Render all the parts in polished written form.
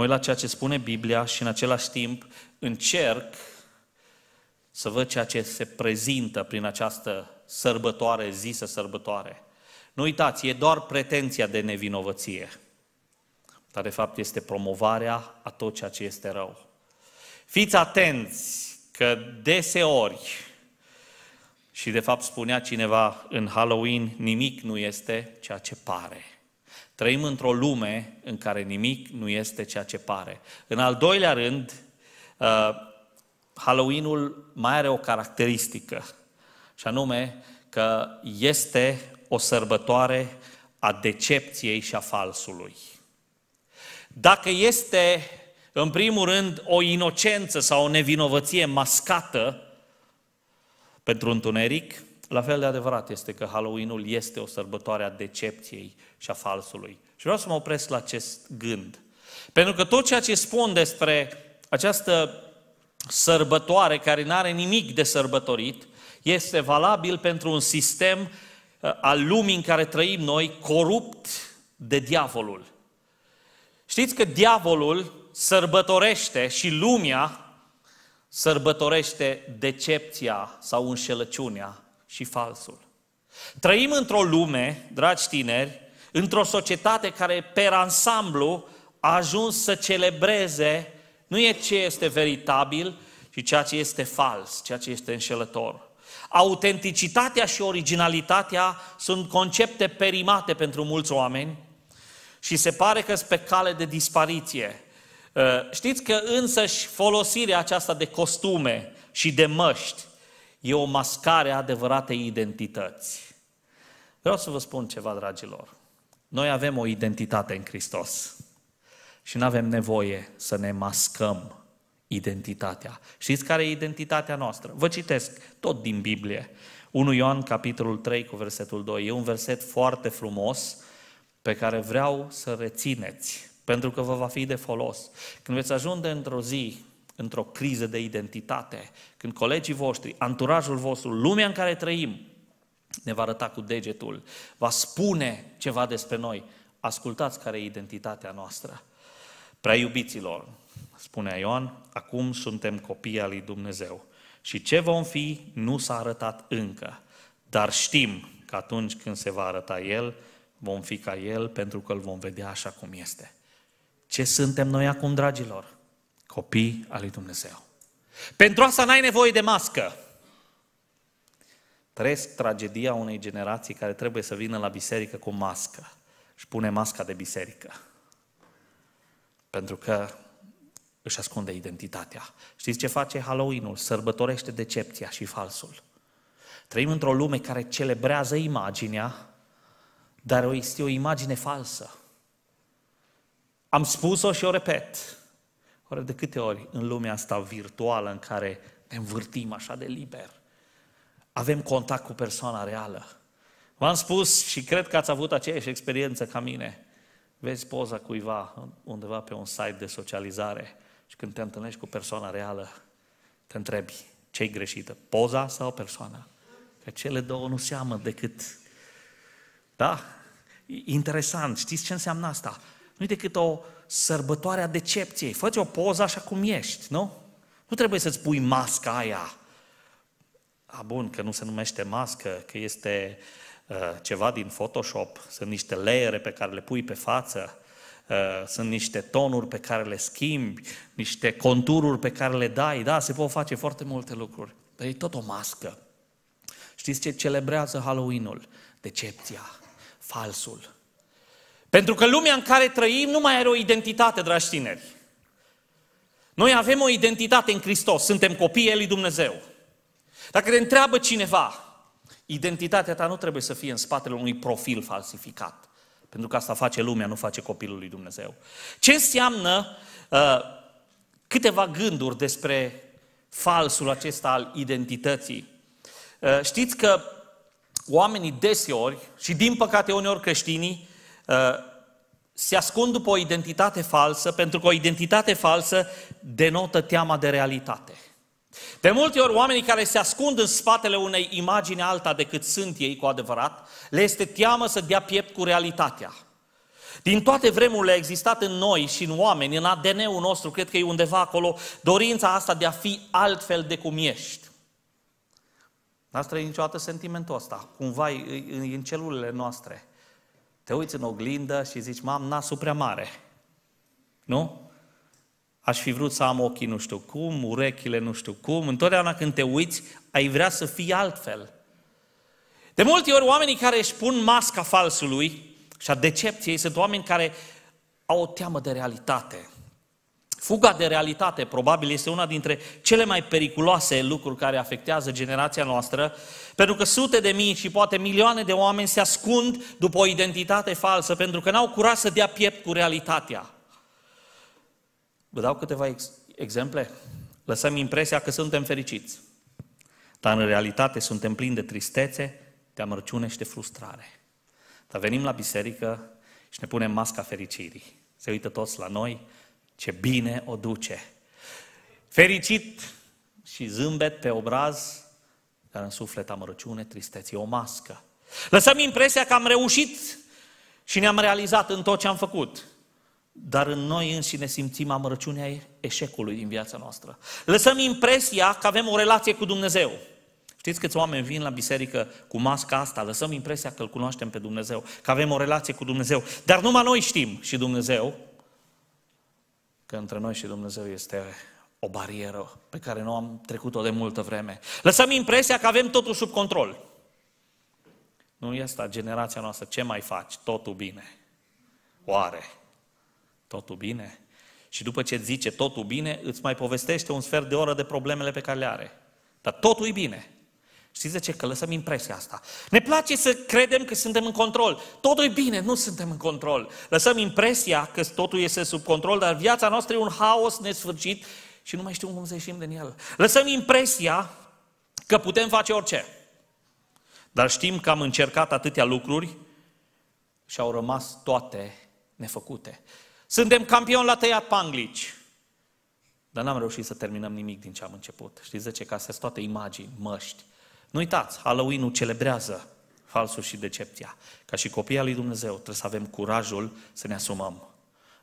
mă uit la ceea ce spune Biblia și în același timp încerc să văd ceea ce se prezintă prin această sărbătoare, zisă sărbătoare. Nu uitați, e doar pretenția de nevinovăție, dar de fapt este promovarea a tot ceea ce este rău. Fiți atenți că deseori, și de fapt spunea cineva în Halloween, nimic nu este ceea ce pare. Trăim într-o lume în care nimic nu este ceea ce pare. În al doilea rând, Halloween-ul mai are o caracteristică, și anume că este o sărbătoare a decepției și a falsului. Dacă este, în primul rând, o inocență sau o nevinovăție mascată pentru întuneric, la fel de adevărat este că Halloween-ul este o sărbătoare a decepției și a falsului. Și vreau să mă opresc la acest gând. Pentru că tot ceea ce spun despre această sărbătoare care nu are nimic de sărbătorit, este valabil pentru un sistem al lumii în care trăim noi, corupt de diavolul. Știți că diavolul sărbătorește și lumea sărbătorește decepția sau înșelăciunea și falsul. Trăim într-o lume, dragi tineri, într-o societate care, per ansamblu, a ajuns să celebreze nu e ce este veritabil, ci ceea ce este fals, ceea ce este înșelător. Autenticitatea și originalitatea sunt concepte perimate pentru mulți oameni și se pare că sunt pe cale de dispariție. Știți că însăși folosirea aceasta de costume și de măști e o mascare a adevăratei identități. Vreau să vă spun ceva, dragilor. Noi avem o identitate în Hristos și nu avem nevoie să ne mascăm identitatea. Știți care e identitatea noastră? Vă citesc tot din Biblie. 1 Ioan, capitolul 3, cu versetul 2. E un verset foarte frumos pe care vreau să rețineți, pentru că vă va fi de folos. Când veți ajunge într-o zi, într-o criză de identitate, când colegii voștri, anturajul vostru, lumea în care trăim, ne va arăta cu degetul, va spune ceva despre noi. Ascultați care e identitatea noastră. Prea iubiților, spunea Ioan, acum suntem copii al lui Dumnezeu. Și ce vom fi nu s-a arătat încă. Dar știm că atunci când se va arăta El, vom fi ca El, pentru că îl vom vedea așa cum este. Ce suntem noi acum, dragilor? Copii al lui Dumnezeu. Pentru asta n-ai nevoie de mască. Trăiesc tragedia unei generații care trebuie să vină la biserică cu mască. Și pune masca de biserică. Pentru că își ascunde identitatea. Știți ce face Halloween-ul? Sărbătorește decepția și falsul. Trăim într-o lume care celebrează imaginea, dar este o imagine falsă. Am spus-o și o repet. Ori de câte ori în lumea asta virtuală în care ne învârtim așa de liber, avem contact cu persoana reală. V-am spus și cred că ați avut aceeași experiență ca mine. Vezi poza cuiva undeva pe un site de socializare și când te întâlnești cu persoana reală, te întrebi ce-i greșită, poza sau persoana? Că cele două nu seamă decât... Da? Interesant. Știți ce înseamnă asta? Nu-i decât o sărbătoare a decepției. Fă-ți o poză așa cum ești, nu? Nu trebuie să-ți pui masca aia. A, bun, că nu se numește mască, că este ceva din Photoshop. Sunt niște leere pe care le pui pe față. Sunt niște tonuri pe care le schimbi, niște contururi pe care le dai. Da, se pot face foarte multe lucruri. Dar e tot o mască. Știți ce celebrează Halloween-ul? Decepția, falsul. Pentru că lumea în care trăim nu mai are o identitate, dragi tineri. Noi avem o identitate în Hristos, suntem copiii lui Dumnezeu. Dacă te întreabă cineva, identitatea ta nu trebuie să fie în spatele unui profil falsificat. Pentru că asta face lumea, nu face copilul lui Dumnezeu. Ce înseamnă câteva gânduri despre falsul acesta al identității? Știți că oamenii deseori, și din păcate uneori creștinii, se ascund după o identitate falsă, pentru că o identitate falsă denotă teama de realitate. De multe ori, oamenii care se ascund în spatele unei imagini alta decât sunt ei cu adevărat, le este teamă să dea piept cu realitatea. Din toate vremurile a existat în noi și în oameni, în ADN-ul nostru, cred că e undeva acolo, dorința asta de a fi altfel de cum ești. N-ați trăit niciodată sentimentul ăsta, cumva în celulele noastre. Te uiți în oglindă și zici, mam, nasul prea mare. Nu? Aș fi vrut să am ochii nu știu cum, urechile nu știu cum. Întotdeauna când te uiți, ai vrea să fii altfel. De multe ori, oamenii care își pun masca falsului și a decepției sunt oameni care au o teamă de realitate. Fuga de realitate, probabil, este una dintre cele mai periculoase lucruri care afectează generația noastră, pentru că sute de mii și poate milioane de oameni se ascund după o identitate falsă, pentru că n-au curaj să dea piept cu realitatea. Vă dau câteva exemple. Lăsăm impresia că suntem fericiți, dar în realitate suntem plini de tristețe, de amărciune și de frustrare. Dar venim la biserică și ne punem masca fericirii. Se uită toți la noi, ce bine o duce. Fericit și zâmbet pe obraz, dar în suflet amărăciune, tristețe, o mască. Lăsăm impresia că am reușit și ne-am realizat în tot ce am făcut, dar în noi înșine simțim amărăciunea eșecului din viața noastră. Lăsăm impresia că avem o relație cu Dumnezeu. Știți câți oameni vin la biserică cu masca asta? Lăsăm impresia că îl cunoaștem pe Dumnezeu, că avem o relație cu Dumnezeu. Dar numai noi știm și Dumnezeu, că între noi și Dumnezeu este o barieră pe care nu am trecut-o de multă vreme. Lăsăm impresia că avem totul sub control. Nu e asta generația noastră. Ce mai faci? Totul bine. Oare? Totul bine? Și după ce zice totul bine, îți mai povestește un sfert de oră de problemele pe care le are. Dar totul e bine. Știți de ce? Că lăsăm impresia asta. Ne place să credem că suntem în control. Totul e bine, nu suntem în control. Lăsăm impresia că totul este sub control, dar viața noastră e un haos nesfârșit și nu mai știm cum să ieșim din el. Lăsăm impresia că putem face orice. Dar știm că am încercat atâtea lucruri și au rămas toate nefăcute. Suntem campioni la tăiat panglici, dar n-am reușit să terminăm nimic din ce am început. Știți de ce? Că astea sunt toate imagini, măști. Nu uitați, Halloween-ul celebrează falsul și decepția. Ca și copiii lui Dumnezeu trebuie să avem curajul să ne asumăm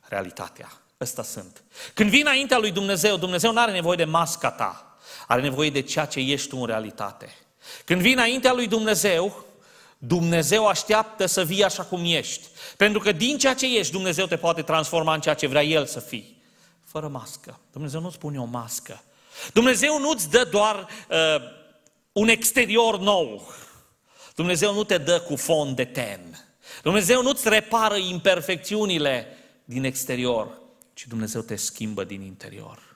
realitatea. Ăsta sunt. Când vin înaintea lui Dumnezeu, Dumnezeu nu are nevoie de masca ta, are nevoie de ceea ce ești tu în realitate. Când vin înaintea lui Dumnezeu, Dumnezeu așteaptă să vii așa cum ești. Pentru că din ceea ce ești, Dumnezeu te poate transforma în ceea ce vrea El să fii. Fără mască. Dumnezeu nu-ți pune o mască. Dumnezeu nu-ți dă doar un exterior nou. Dumnezeu nu te dă cu fond de ten. Dumnezeu nu-ți repară imperfecțiunile din exterior, ci Dumnezeu te schimbă din interior.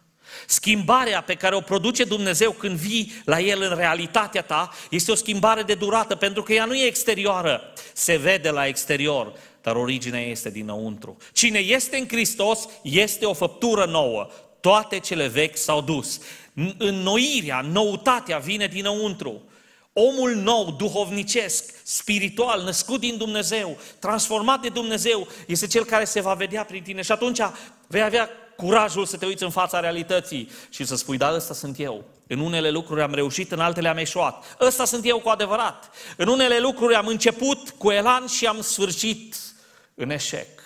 Schimbarea pe care o produce Dumnezeu când vii la El în realitatea ta este o schimbare de durată, pentru că ea nu e exterioară. Se vede la exterior, dar originea este dinăuntru. Cine este în Hristos este o făptură nouă. Toate cele vechi s-au dus. Înnoirea, noutatea vine dinăuntru. Omul nou, duhovnicesc, spiritual, născut din Dumnezeu, transformat de Dumnezeu, este cel care se va vedea prin tine. Și atunci vei avea curajul să te uiți în fața realității și să spui, da, ăsta sunt eu. În unele lucruri am reușit, în altele am eșuat. Ăsta sunt eu cu adevărat. În unele lucruri am început cu elan și am sfârșit în eșec.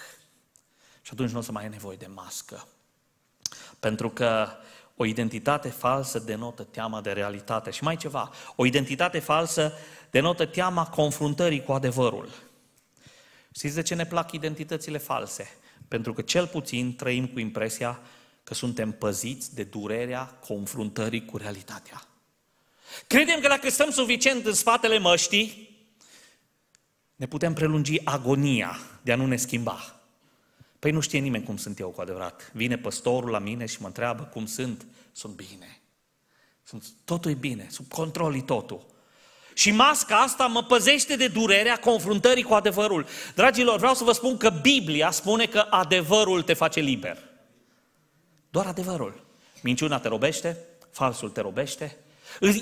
Și atunci nu o să mai ai nevoie de mască. Pentru că o identitate falsă denotă teama de realitate. Și mai ceva, o identitate falsă denotă teama confruntării cu adevărul. Știți de ce ne plac identitățile false? Pentru că cel puțin trăim cu impresia că suntem păziți de durerea confruntării cu realitatea. Credem că dacă stăm suficient în spatele măștii, ne putem prelungi agonia de a nu ne schimba. Păi nu știe nimeni cum sunt eu cu adevărat. Vine păstorul la mine și mă întreabă cum sunt. Sunt bine. Totul e bine, sub control totul. Și masca asta mă păzește de durerea confruntării cu adevărul. Dragilor, vreau să vă spun că Biblia spune că adevărul te face liber. Doar adevărul. Minciuna te robește, falsul te robește.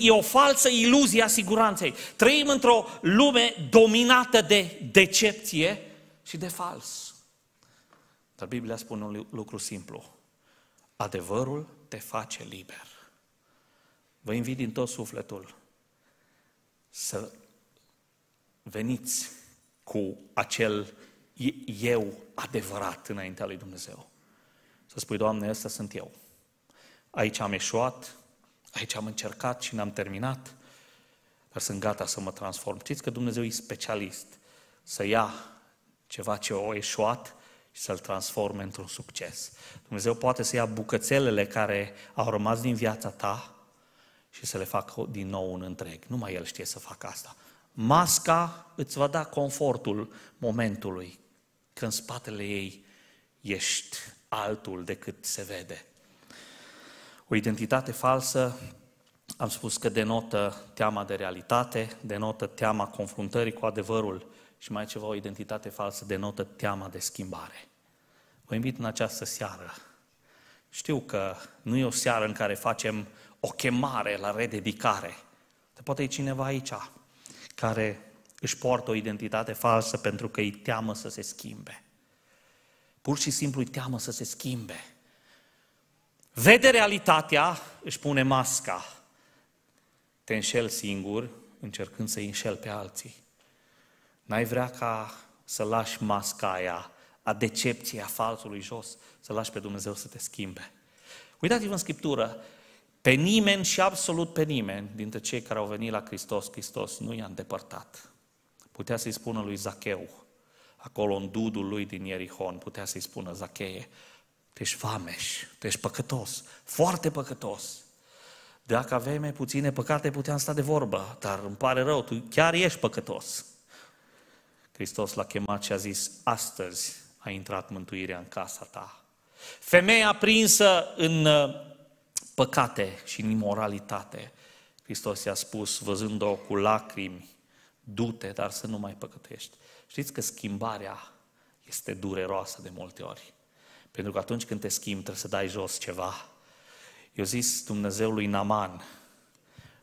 E o falsă iluzie a siguranței. Trăim într-o lume dominată de decepție și de fals. Dar Biblia spune un lucru simplu. Adevărul te face liber. Vă invit din tot sufletul să veniți cu acel eu adevărat înaintea lui Dumnezeu. Să spui, Doamne, ăsta sunt eu. Aici am eșuat, aici am încercat și n-am terminat, dar sunt gata să mă transform. Știți că Dumnezeu e specialist să ia ceva ce o eșuat și să-l transforme într-un succes. Dumnezeu poate să ia bucățelele care au rămas din viața ta și să le facă din nou un întreg. Numai El știe să facă asta. Masca îți va da confortul momentului, că în spatele ei ești altul decât se vede. O identitate falsă, am spus că denotă teama de realitate, denotă teama confruntării cu adevărul și mai ceva, o identitate falsă denotă teama de schimbare. Vă invit în această seară. Știu că nu e o seară în care facem o chemare la rededicare. Poate e cineva aici care își poartă o identitate falsă pentru că îi teamă să se schimbe. Pur și simplu îi teamă să se schimbe. Vede realitatea, își pune masca. Te înșeli singur, încercând să-i înșeli pe alții. N-ai vrea ca să lași masca aia, a decepției, a falsului jos, să lași pe Dumnezeu să te schimbe. Uitați-vă în Scriptură, pe nimeni și absolut pe nimeni dintre cei care au venit la Hristos, Hristos nu i-a îndepărtat. Putea să-i spună lui Zacheu, acolo în dudul lui din Ierihon, putea să-i spună Zacheie, tu ești vameș, tu ești păcătos, foarte păcătos. Dacă aveai mai puține păcate, puteam sta de vorbă, dar îmi pare rău, tu chiar ești păcătos. Hristos l-a chemat și a zis, astăzi a intrat mântuirea în casa ta. Femeia prinsă în păcate și în imoralitate, Hristos i-a spus, văzând-o cu lacrimi, du-te, dar să nu mai păcătești. Știți că schimbarea este dureroasă de multe ori. Pentru că atunci când te schimbi, trebuie să dai jos ceva. Eu zis Dumnezeului Naaman,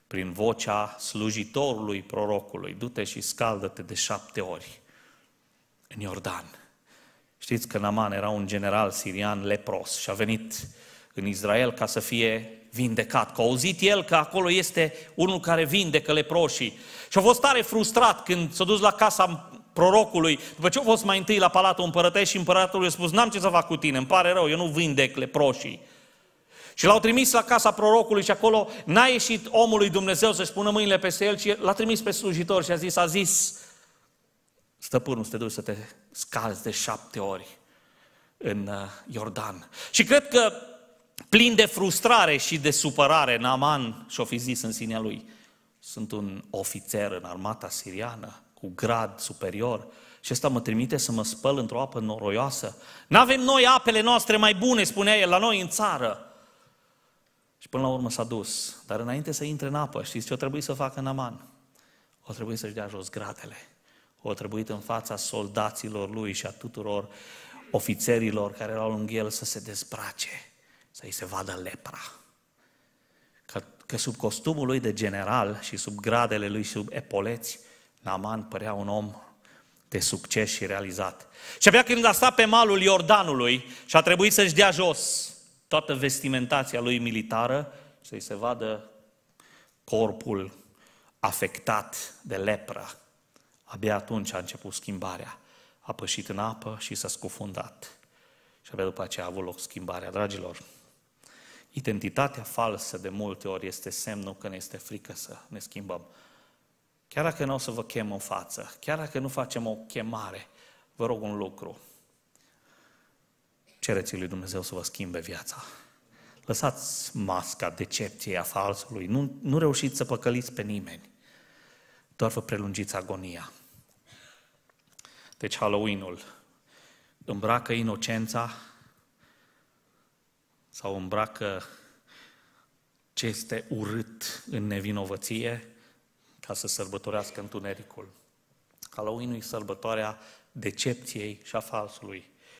prin vocea slujitorului prorocului, du-te și scaldă-te de 7 ori în Iordan. Știți că Naaman era un general sirian lepros și a venit în Israel ca să fie vindecat. Că a auzit el că acolo este unul care vindecă leproșii. Și a fost tare frustrat când s-a dus la casa prorocului, după ce a fost mai întâi la palatul împărătesc și împăratul i-a spus, n-am ce să fac cu tine, îmi pare rău, eu nu vindec leproșii. Și l-au trimis la casa prorocului și acolo n-a ieșit omul lui Dumnezeu să-și pună mâinile peste el, ci l-a trimis pe slujitor și a zis, stăpânul, să te duci să te scalzi de 7 ori în Iordan. Și cred că plin de frustrare și de supărare, Naaman și-o fi zis în sinea lui, sunt un ofițer în armata siriană, cu grad superior, și ăsta mă trimite să mă spăl într-o apă noroioasă. N-avem noi apele noastre mai bune, spunea el, la noi în țară. Și până la urmă s-a dus. Dar înainte să intre în apă, știți ce o trebuie să facă Naaman? O trebuie să-și dea jos gradele. O trebuie în fața soldaților lui și a tuturor ofițerilor care erau lângă el să se dezbrace, să-i se vadă lepra. Că sub costumul lui de general și sub gradele lui, sub epoleți, Naaman părea un om de succes și realizat. Și abia când a stat pe malul Iordanului și a trebuit să-și dea jos toată vestimentația lui militară, să-i se vadă corpul afectat de lepră. Abia atunci a început schimbarea. A pășit în apă și s-a scufundat. Și abia după aceea a avut loc schimbarea, dragilor. Identitatea falsă de multe ori este semnul că ne este frică să ne schimbăm. Chiar dacă nu o să vă chem în față, chiar dacă nu facem o chemare, vă rog un lucru. Cereți lui Dumnezeu să vă schimbe viața. Lăsați masca decepției, a falsului. Nu reușiți să păcăliți pe nimeni. Doar vă prelungiți agonia. Deci Halloween-ul îmbracă inocența sau îmbracă ce este urât în nevinovăție ca să sărbătorească întunericul. Halloween-ul e sărbătoarea decepției și a falsului.